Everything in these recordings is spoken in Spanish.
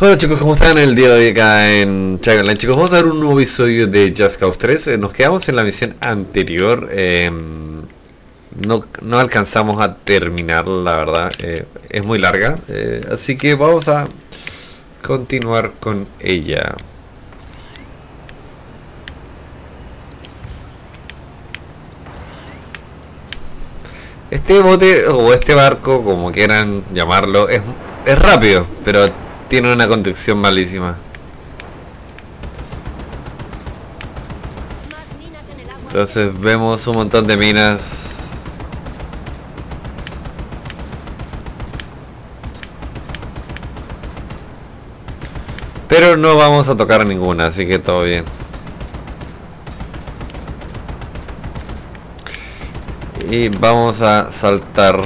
Hola chicos, ¿cómo están? El día de hoy acá en Chai Online, chicos, vamos a ver un nuevo episodio de Just Cause 3. Nos quedamos en la misión anterior, no alcanzamos a terminar, la verdad, es muy larga, así que vamos a continuar con ella. Este bote, o este barco, como quieran llamarlo, es rápido, pero tiene una conducción malísima. Entonces vemos un montón de minas. Pero no vamos a tocar ninguna, así que todo bien. Y vamos a saltar.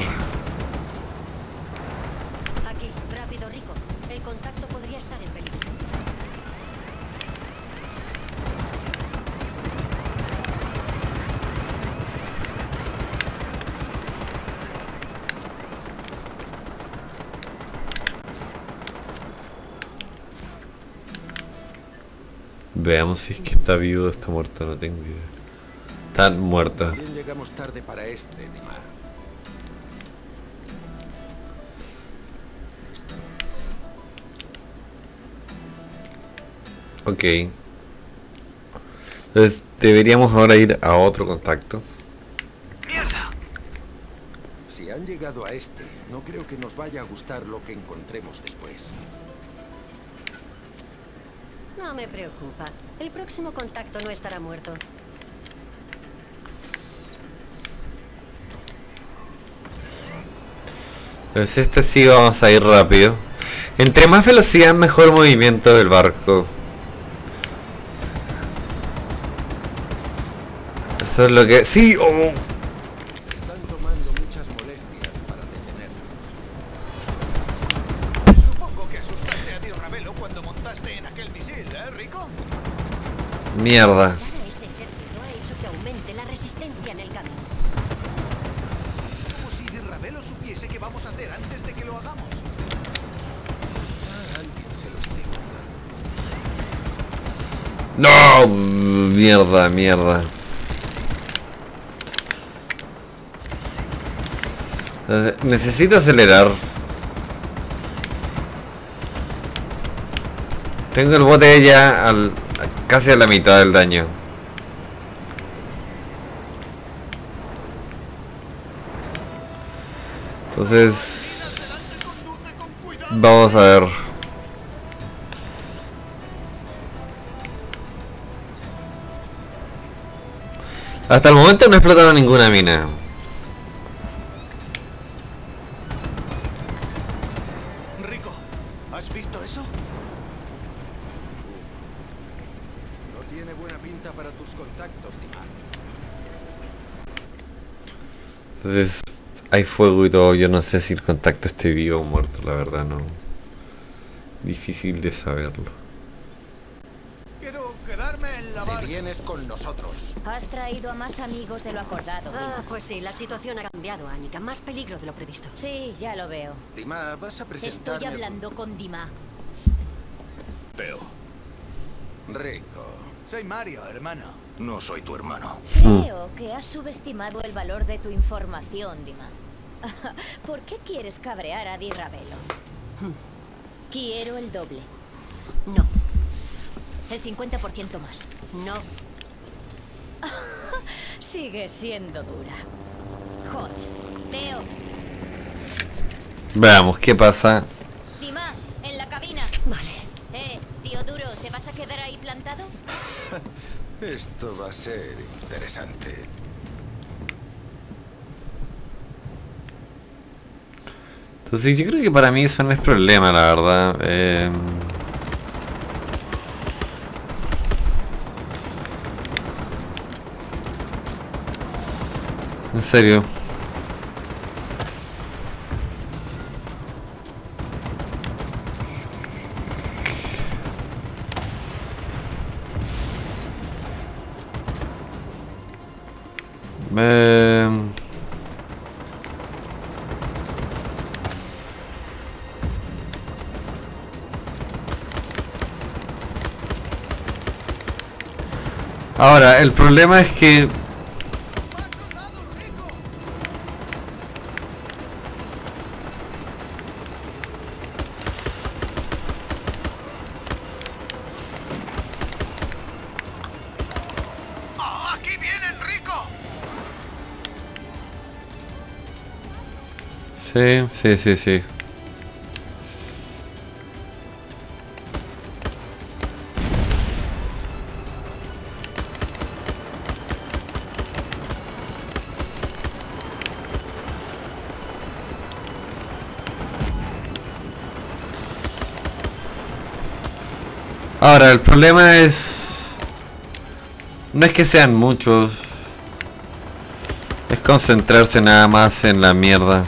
Veamos si es que está vivo o está muerto, no tengo idea. Están muertos. Llegamos tarde para este, Dima. Ok. Entonces deberíamos ahora ir a otro contacto. ¡Mierda! Si han llegado a este, no creo que nos vaya a gustar lo que encontremos después. No me preocupa. El próximo contacto no estará muerto. Pues este sí vamos a ir rápido. Entre más velocidad, mejor movimiento del barco. Eso es lo que... ¡Sí! ¡Oh! Están tomando muchas molestias para detenernos. Supongo que asustaste a Di Ravello cuando montaste en aquel misil, ¿eh, Rico? Mierda. No, mierda, mierda. Necesito acelerar. Tengo el bote ya casi a la mitad del daño. Entonces, vamos a ver. Hasta el momento no he explotado ninguna mina. Rico, ¿has visto eso? No tiene buena pinta para tus contactos, Dima. Entonces, hay fuego y todo. Yo no sé si el contacto esté vivo o muerto, la verdad, no. Difícil de saberlo. Te vienes con nosotros. Has traído a más amigos de lo acordado, Dima. Ah, pues sí, la situación ha cambiado, Annika. Más peligro de lo previsto. Sí, ya lo veo. Dima, vas a presentarme... Estoy hablando con Dima. Veo. Rico. Soy Mario, hermano. No soy tu hermano. Creo que has subestimado el valor de tu información, Dima. ¿Por qué quieres cabrear a Di Ravello? Quiero el doble. No. El 50% más. No. Sigue siendo dura. Joder, Teo. Veamos qué pasa. Dima, en la cabina. Vale. Tío duro, ¿te vas a quedar ahí plantado? Esto va a ser interesante. Entonces yo creo que para mí eso no es problema, la verdad. En serio. Ahora, el problema es que... Sí. Ahora, el problema es... no es que sean muchos. Es concentrarse nada más en la mierda.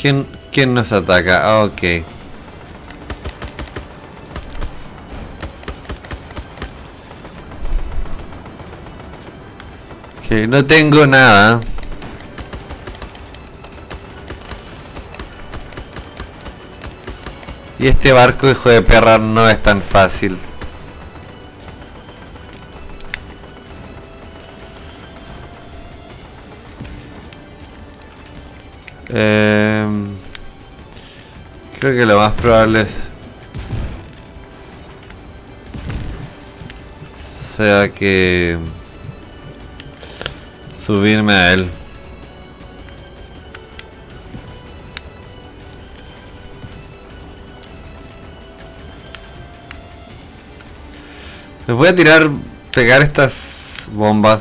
¿Quién nos ataca? Ah, ok. Ok, no tengo nada. Y este barco, hijo de perra, no es tan fácil. Creo que lo más probable es sea que subirme a él. Les voy a pegar estas bombas.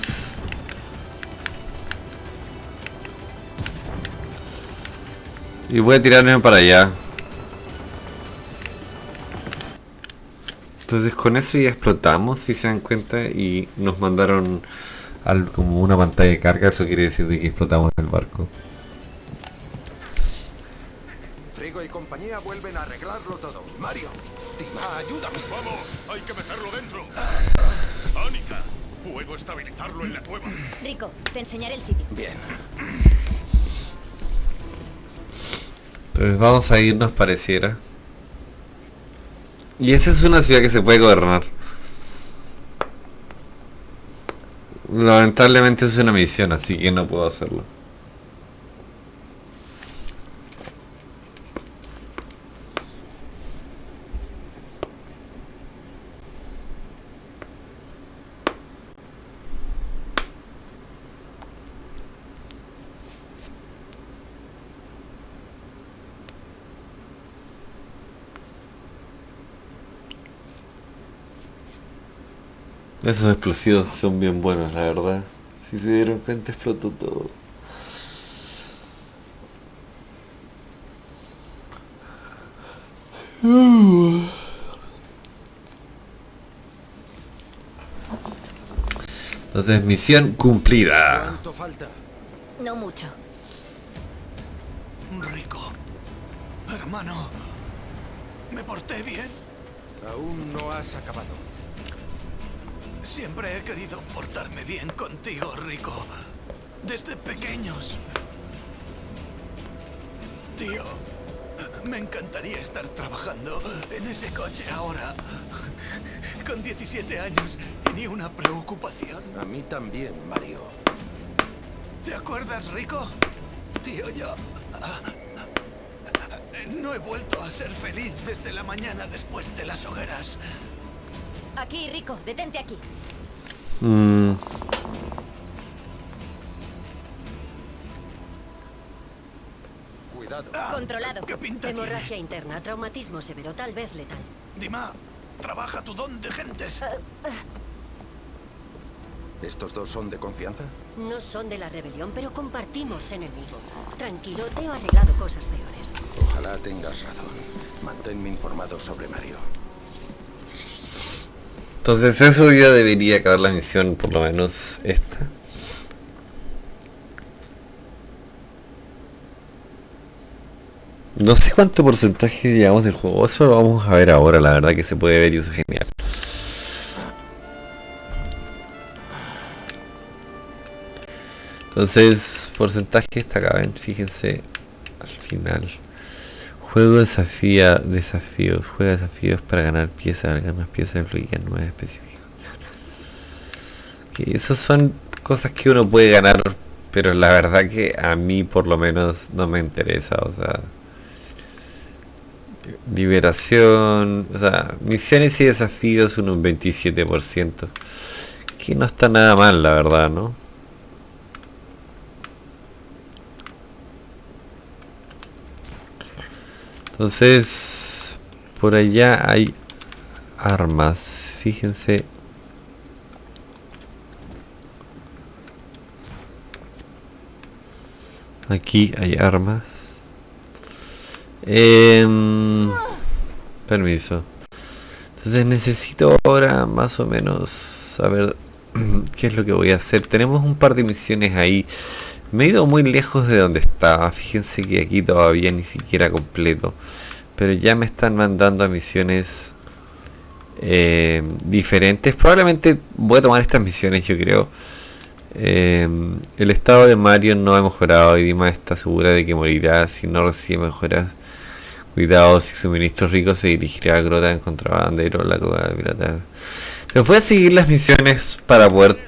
Y voy a tirarme para allá. Entonces con eso ya explotamos, si se dan cuenta. Y nos mandaron como una pantalla de carga. Eso quiere decir de que explotamos el barco. Rico y compañía vuelven a arreglarlo todo. Mario, Dima, ayúdame. Vamos, hay que meterlo dentro. Annika, puedo estabilizarlo en la cueva. Rico, te enseñaré el sitio. Bien. Entonces vamos a irnos, pareciera. Y esta es una ciudad que se puede gobernar. Lamentablemente es una misión, así que no puedo hacerlo. Esos explosivos son bien buenos, la verdad. Si se dieron cuenta, explotó todo. Entonces, misión cumplida. ¿Cuánto falta? No mucho. Rico, hermano, ¿me porté bien? Aún no has acabado. Siempre he querido portarme bien contigo, Rico. Desde pequeños. Tío, me encantaría estar trabajando en ese coche ahora. Con 17 años y ni una preocupación. A mí también, Mario. ¿Te acuerdas, Rico? Tío, yo... no he vuelto a ser feliz desde la mañana después de las hogueras. Aquí, Rico, detente aquí. Cuidado. Controlado. Hemorragia interna, traumatismo severo, tal vez letal. Dima, trabaja tu don de gentes. ¿Estos dos son de confianza? No son de la rebelión, pero compartimos enemigo. Tranquilo, te he arreglado cosas peores. Ojalá tengas razón. Manténme informado sobre Mario. Entonces eso ya debería acabar la misión, por lo menos esta. No sé cuánto porcentaje llevamos del juego, eso lo vamos a ver ahora, la verdad que se puede ver y eso es genial. Entonces, porcentaje está acá, ¿ven? Fíjense al final. Juego desafía desafíos. Juega desafíos para ganar piezas. Ganas piezas desbloquean nuevas específicas. Okay, esas son cosas que uno puede ganar, pero la verdad que a mí por lo menos no me interesa. O sea, liberación, o sea, misiones y desafíos un 27%, que no está nada mal, la verdad, ¿no? Entonces, por allá hay armas, fíjense. Aquí hay armas. Permiso. Entonces necesito ahora más o menos saber qué es lo que voy a hacer. Tenemos un par de misiones ahí. Me he ido muy lejos de donde estaba. Fíjense que aquí todavía ni siquiera completo. Pero ya me están mandando a misiones diferentes. Probablemente voy a tomar estas misiones, yo creo. El estado de Mario no ha mejorado y Dima está segura de que morirá si no recibe mejoras. Cuidado, si suministros ricos se dirigirá a Grota en contrabandero, la coda de pirata. Entonces voy a seguir las misiones para poder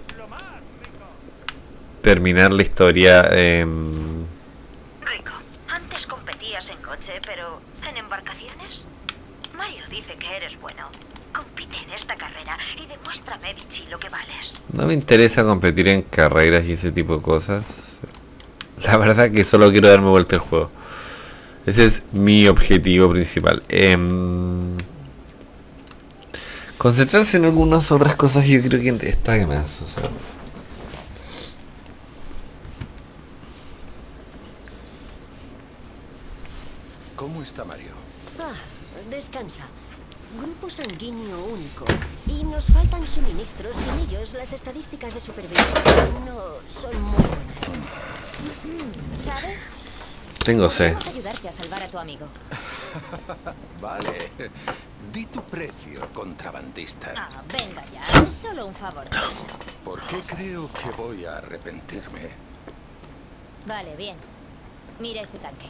terminar la historia. Rico, antes competías en coche, pero ¿en embarcaciones? Mario dice que eres bueno. Compite en esta carrera y demuéstrame, Vichy, lo que vales. No me interesa competir en carreras y ese tipo de cosas. La verdad que solo quiero darme vuelta al juego. Ese es mi objetivo principal. Concentrarse en algunas otras cosas yo creo que está de más, o sea. ¿Cómo está Mario? Descansa. Grupo sanguíneo único. Y nos faltan suministros. Sin ellos las estadísticas de supervivencia no son muy buenas. ¿Sabes? Tengo sed. Vamos a ayudarte a salvar a tu amigo. Vale. Di tu precio, contrabandista. Ah, venga ya. Es solo un favor. ¿Por qué creo que voy a arrepentirme? Vale, bien. Mira este tanque.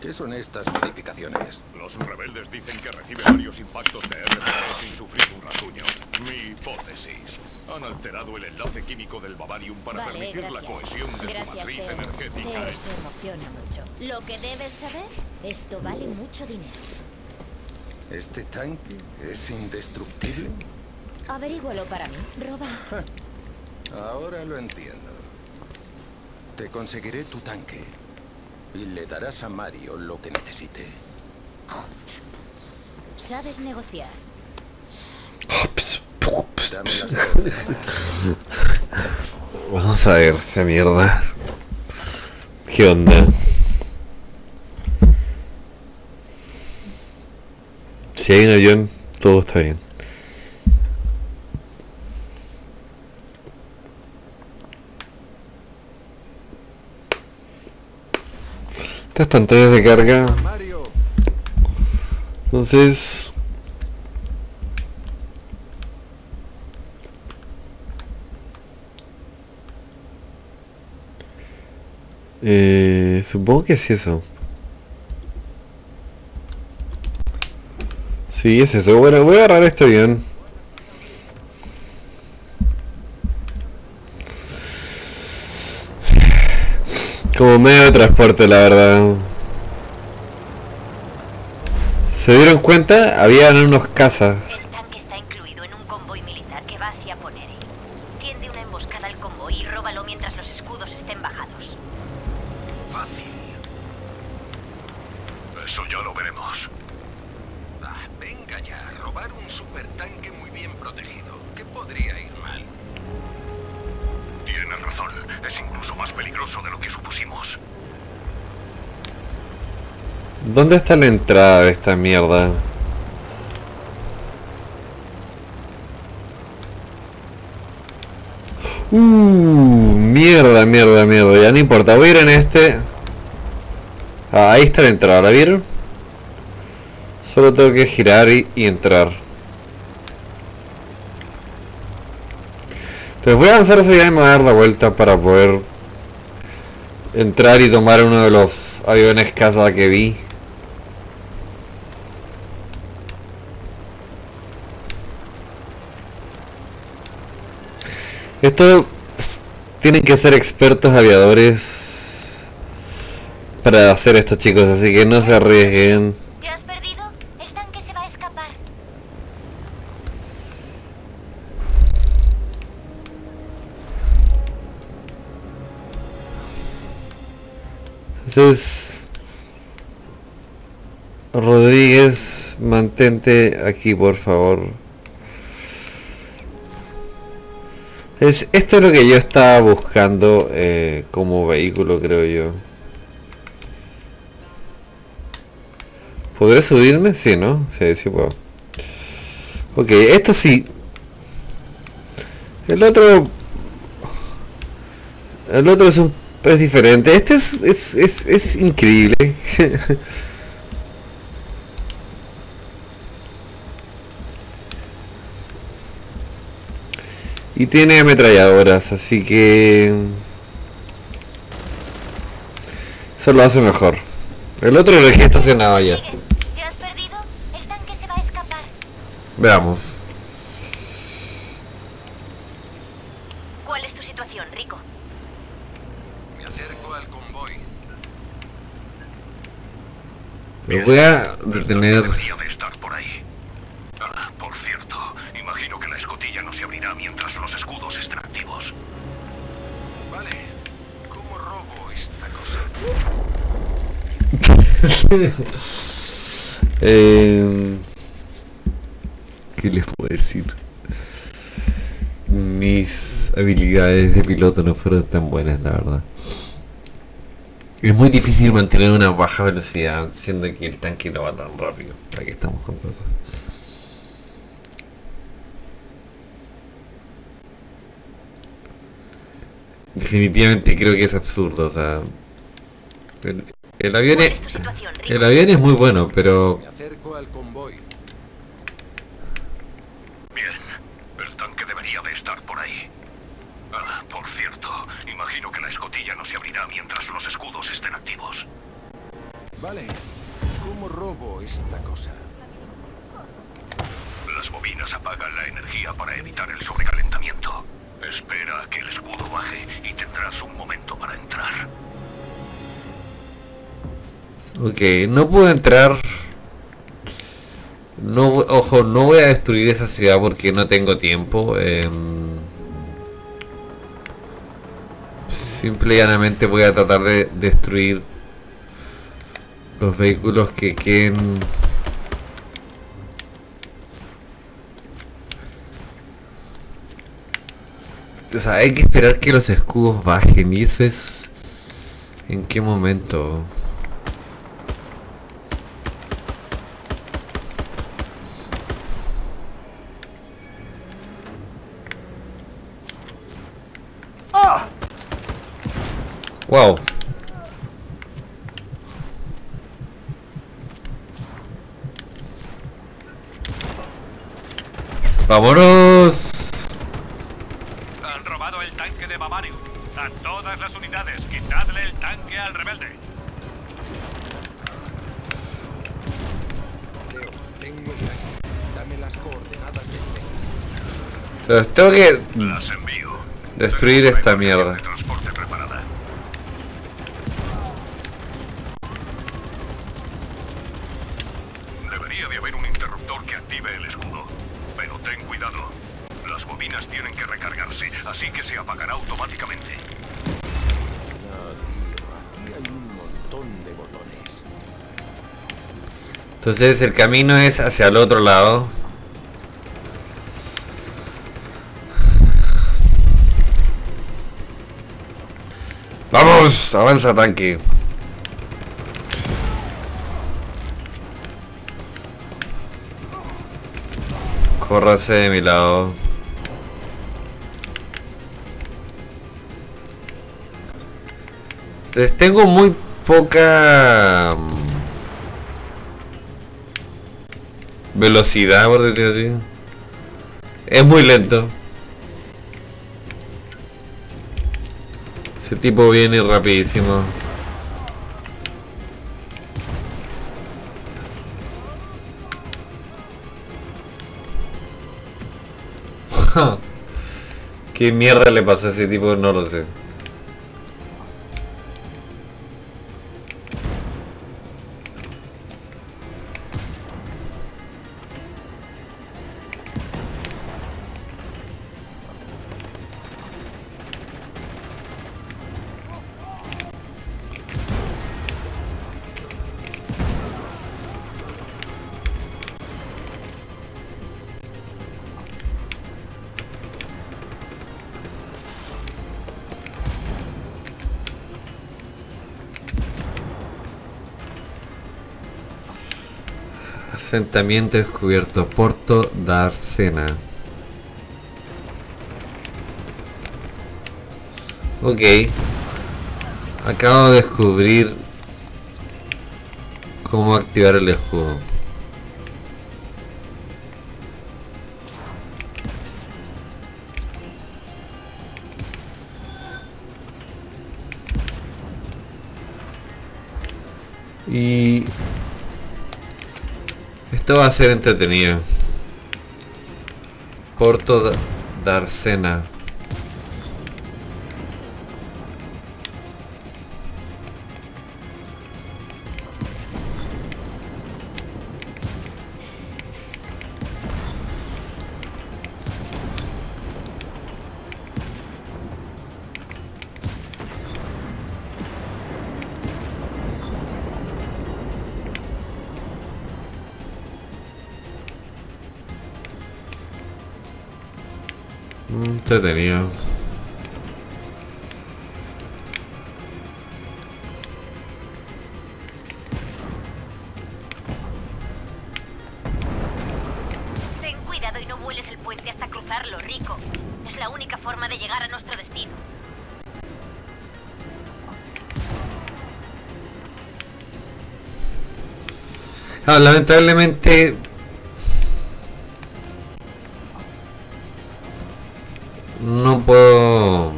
¿Qué son estas modificaciones? Los rebeldes dicen que recibe varios impactos de RPF sin sufrir un rasguño. Mi hipótesis. Han alterado el enlace químico del Bavarium para permitir la cohesión de su matriz energética. Eso emociona mucho. Lo que debes saber, esto vale mucho dinero. ¿Este tanque es indestructible? Averígualo para mí. Róbalo. Ahora lo entiendo. Te conseguiré tu tanque. Y le darás a Mario lo que necesite. ¿Sabes negociar? Vamos a ver esa mierda. ¿Qué onda? Si hay un avión, todo está bien. Estas pantallas de carga. Entonces, supongo que es eso. Sí, es eso. Bueno, voy a agarrar este avión. Como medio de transporte, la verdad. ¿Se dieron cuenta? Habían unos cazas. El tanque está incluido en un convoy militar que va hacia Poneri. Tiende una emboscada al convoy y róbalo mientras los escudos estén bajados. Fácil. Eso ya lo veremos. Ah, venga ya, robar un supertanque muy bien protegido. ¿Qué podría ir mal? Tienes razón, es incluso más peligroso de lo que supusimos. ¿Dónde está la entrada de esta mierda? Mierda, mierda, mierda. Ya no importa, voy a ir en este. Ah, ahí está la entrada, ¿la vieron? Solo tengo que girar y entrar. Entonces voy a avanzar hacia allá y me voy a dar la vuelta para poder entrar y tomar uno de los aviones caza que vi. Esto tienen que ser expertos aviadores para hacer esto, chicos, así que no se arriesguen. ¿Te has perdido? El tanque se va a escapar. Entonces, Rodríguez, mantente aquí, por favor. Esto es lo que yo estaba buscando como vehículo, creo yo. ¿Podré subirme? Sí, ¿no? Sí, sí puedo. Ok, esto sí. El otro es, es diferente. Este es increíble. Y tiene ametralladoras, así que eso lo hace mejor. El otro lo dejé estacionado ya. ¿Te has perdido? El tanque se va a escapar. Veamos. ¿Cuál es tu situación, Rico? Me acerco al convoy. Lo voy a detener. ¿Qué les puedo decir? Mis habilidades de piloto no fueron tan buenas, la verdad. Es muy difícil mantener una baja velocidad, siendo que el tanque no va tan rápido. Aquí estamos con cosas. Definitivamente creo que es absurdo, o sea... El avión es muy bueno, pero... Me acerco al convoy. Bien, el tanque debería de estar por ahí. Ah, por cierto, imagino que la escotilla no se abrirá mientras los escudos estén activos. Vale, ¿cómo robo esta cosa? Las bobinas apagan la energía para evitar el sobrecalentamiento. Espera a que el escudo baje y tendrás un momento para entrar. Ok, no puedo entrar. No, ojo, no voy a destruir esa ciudad porque no tengo tiempo. Simple y llanamente voy a tratar de destruir los vehículos que queden. O sea, hay que esperar que los escudos bajen. Y eso es... ¿En qué momento? Wow. ¡Vámonos! Han robado el tanque de Bavarium. A todas las unidades, quitadle el tanque al rebelde. Leo, tengo el tanque. Dame las coordenadas del tanque. Entonces tengo que... Las envío. Destruir esta mierda. Entonces el camino es hacia el otro lado. ¡Vamos! ¡Avanza, tanque! Córrase de mi lado. Les tengo muy poca... velocidad, por decir así. Es muy lento. Ese tipo viene rapidísimo. ¿Qué mierda le pasó a ese tipo? No lo sé. Asentamiento descubierto, Porto Darsena. Ok. Acabo de descubrir cómo activar el escudo. Y... esto va a ser entretenido. Porto Darsena. Entretenido. Ten cuidado y no vueles el puente hasta cruzarlo, Rico. Es la única forma de llegar a nuestro destino. Ah, lamentablemente... no puedo...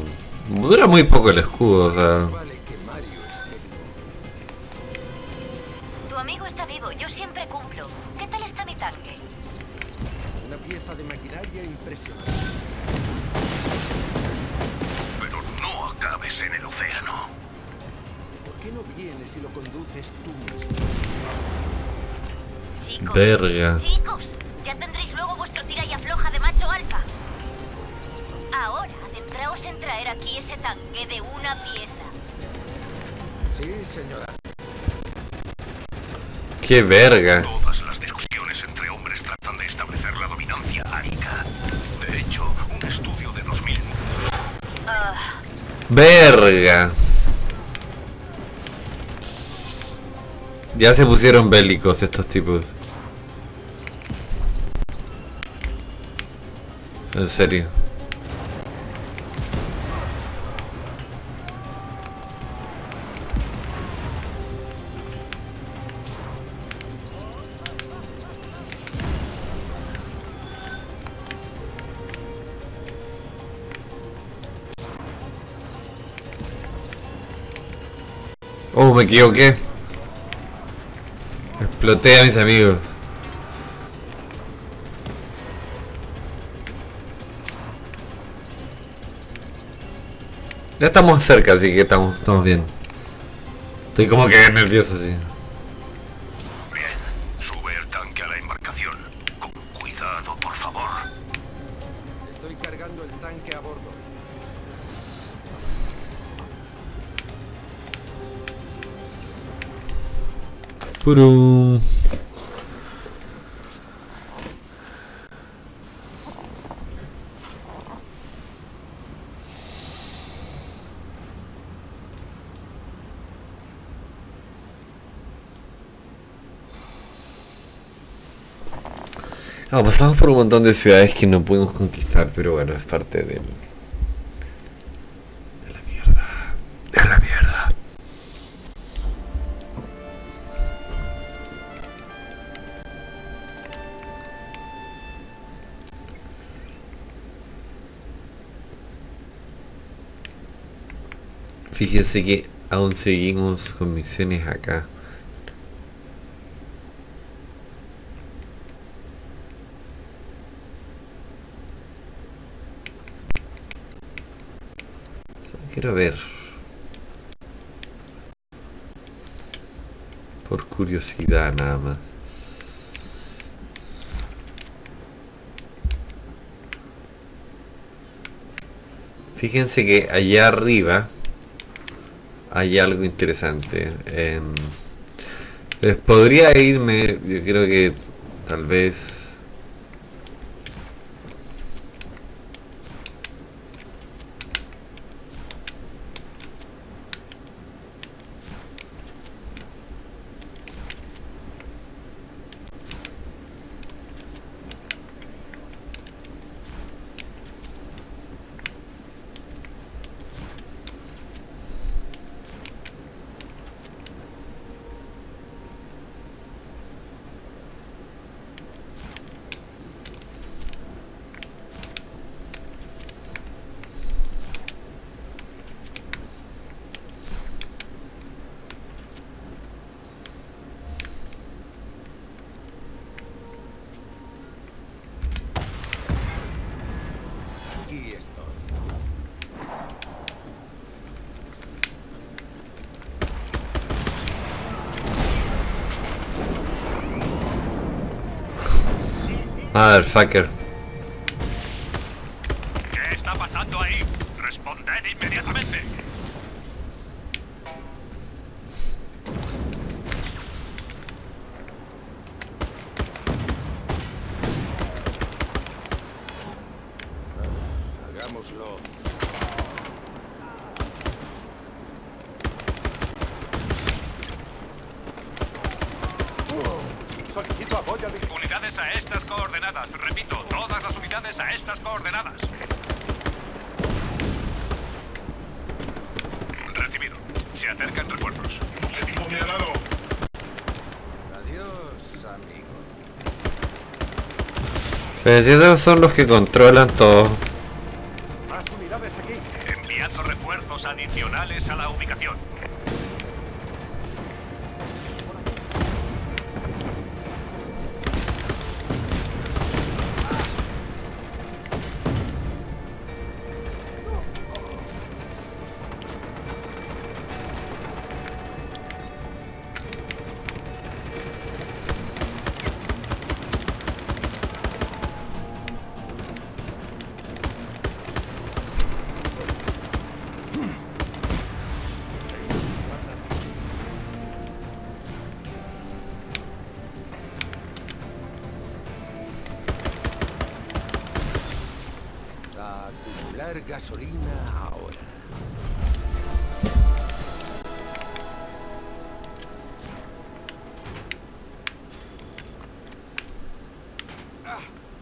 dura muy poco el escudo, o sea... Tu amigo está vivo, yo siempre cumplo. ¿Qué tal está mi tanque? Una pieza de maquinaria impresionante. Pero no acabes en el océano. ¿Por qué no vienes y lo conduces tú mismo? Chicos, verga. Chicos, ya tendréis luego vuestro tira y afloja de macho alfa. Ahora, adentraos en traer aquí ese tanque de una pieza. Sí, señora. ¡Qué verga! Todas las discusiones entre hombres tratan de establecer la dominancia árica. De hecho, un estudio de 2000... ¡verga! Ya se pusieron bélicos estos tipos. En serio. Oh, me equivoqué. Exploté a mis amigos. Ya estamos cerca, así que estamos bien. Estoy como que nervioso, así. Bien, sube el tanque a la embarcación. Con cuidado, por favor. Estoy cargando el tanque a bordo. ¡Purú! Ah, pasamos por un montón de ciudades que no pudimos conquistar, pero bueno, es parte del... de la mierda. Fíjense que aún seguimos con misiones acá. Quiero ver, por curiosidad nada más. Fíjense que allá arriba hay algo interesante. Les podría irme, yo creo que tal vez... Motherfucker. ¿Qué está pasando ahí? Responded inmediatamente. Hagámoslo. Solicito apoyo de unidades a estas coordenadas. Repito, todas las unidades a estas coordenadas. Recibido. Se acercan refuerzos. Objetivo mirado. Adiós, amigo. Pero si esos son los que controlan todo. Más unidades aquí. Enviando refuerzos adicionales a la ubicación. Gasolina ahora. Ah,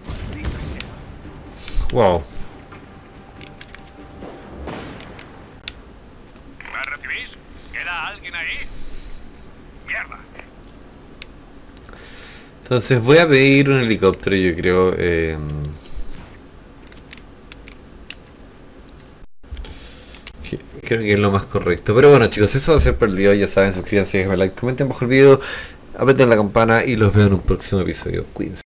maldita sea. Wow. ¿Me recibís? ¿Queda alguien ahí? Mierda. Entonces voy a pedir un helicóptero, yo creo. Creo que es lo más correcto. Pero bueno, chicos, eso va a ser por el día. Ya saben, suscríbanse, déjenme like, comenten bajo el video, aprieten la campana y los veo en un próximo episodio. Cuídense.